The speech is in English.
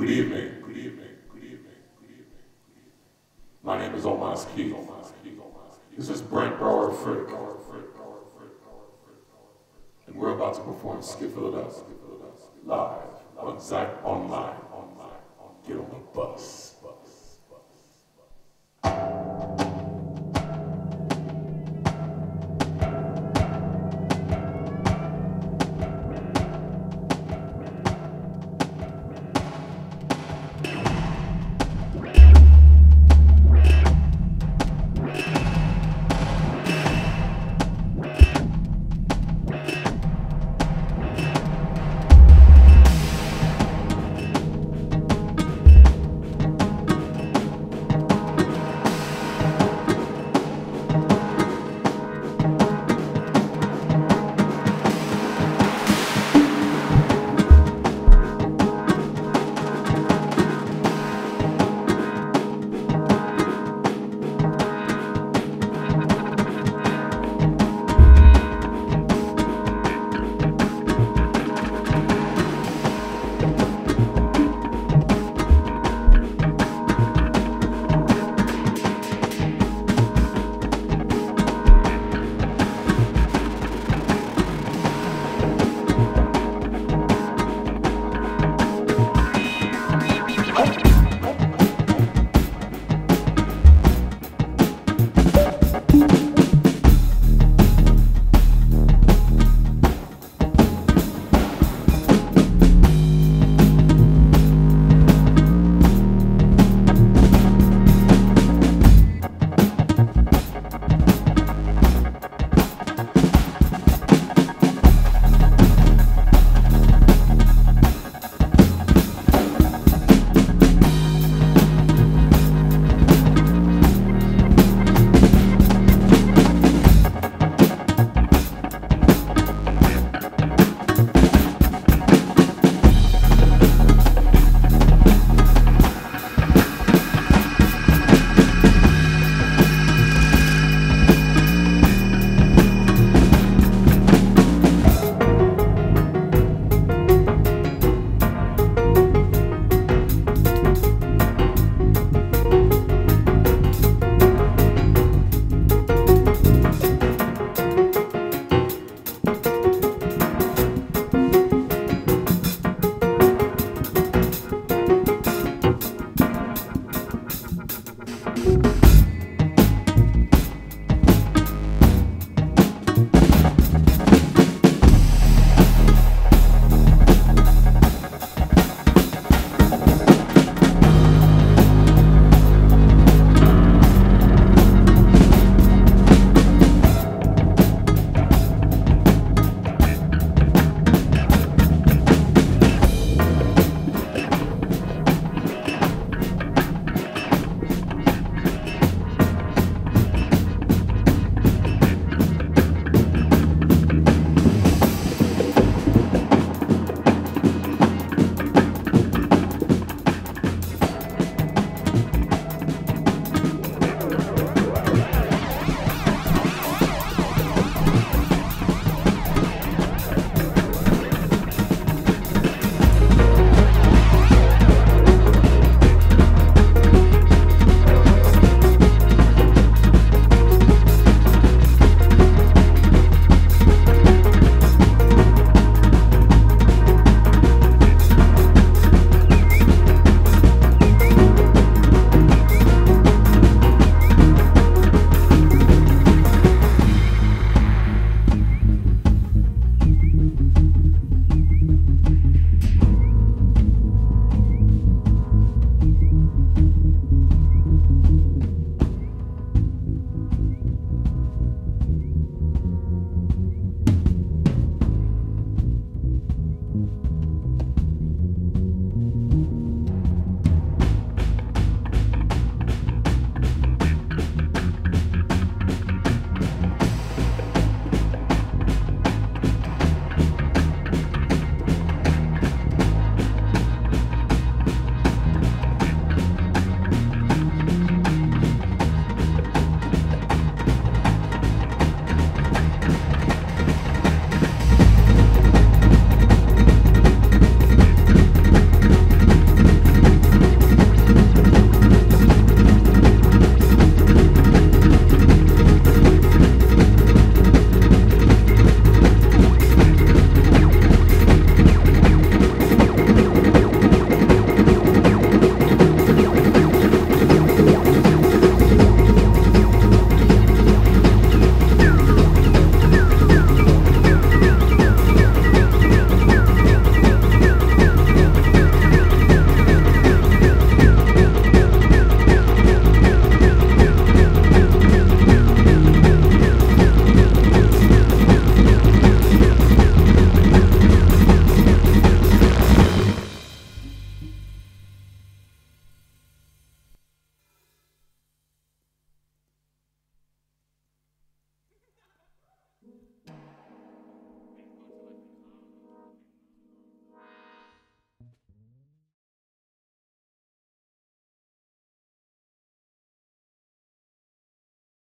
Good evening. Good evening. Good evening. Good evening. My name is Om'Mas Keith. This is Brandt Brauer Frick, and we're about to perform Skiffle It Up live on ZEIT Online. Get on the bus.